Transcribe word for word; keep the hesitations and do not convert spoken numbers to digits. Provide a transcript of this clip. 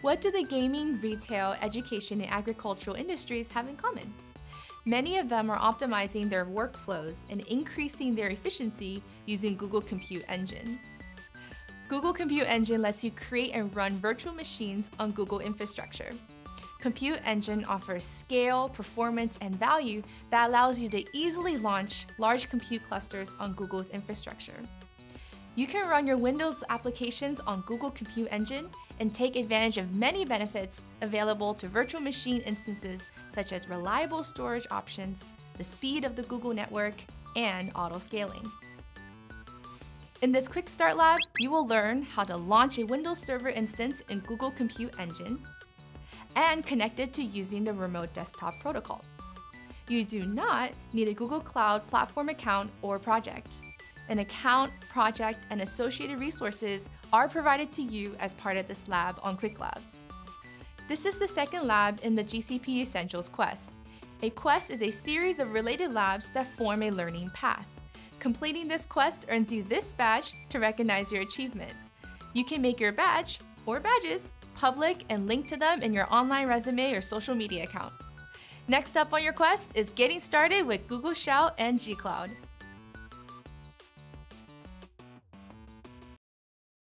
What do the gaming, retail, education, and agricultural industries have in common? Many of them are optimizing their workflows and increasing their efficiency using Google Compute Engine. Google Compute Engine lets you create and run virtual machines on Google infrastructure. Compute Engine offers scale, performance, and value that allows you to easily launch large compute clusters on Google's infrastructure. You can run your Windows applications on Google Compute Engine and take advantage of many benefits available to virtual machine instances, such as reliable storage options, the speed of the Google network, and auto-scaling. In this Quick Start Lab, you will learn how to launch a Windows Server instance in Google Compute Engine and connect it to using the Remote Desktop Protocol. You do not need a Google Cloud Platform account or project. An account, project, and associated resources are provided to you as part of this lab on Quick Labs. This is the second lab in the G C P Essentials Quest. A quest is a series of related labs that form a learning path. Completing this quest earns you this badge to recognize your achievement. You can make your badge, or badges, public and link to them in your online resume or social media account. Next up on your quest is getting started with Google Shell and G Cloud.